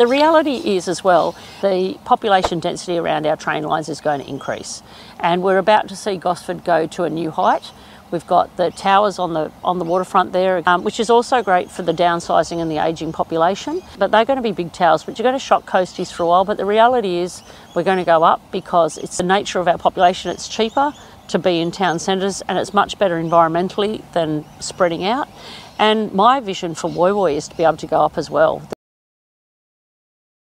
The reality is as well, the population density around our train lines is going to increase, and we're about to see Gosford go to a new height. We've got the towers on the waterfront there, which is also great for the downsizing and the ageing population. But they're going to be big towers, which are going to shock coasties for a while. But the reality is we're going to go up because it's the nature of our population. It's cheaper to be in town centres and it's much better environmentally than spreading out. And my vision for Woy Woy is to be able to go up as well.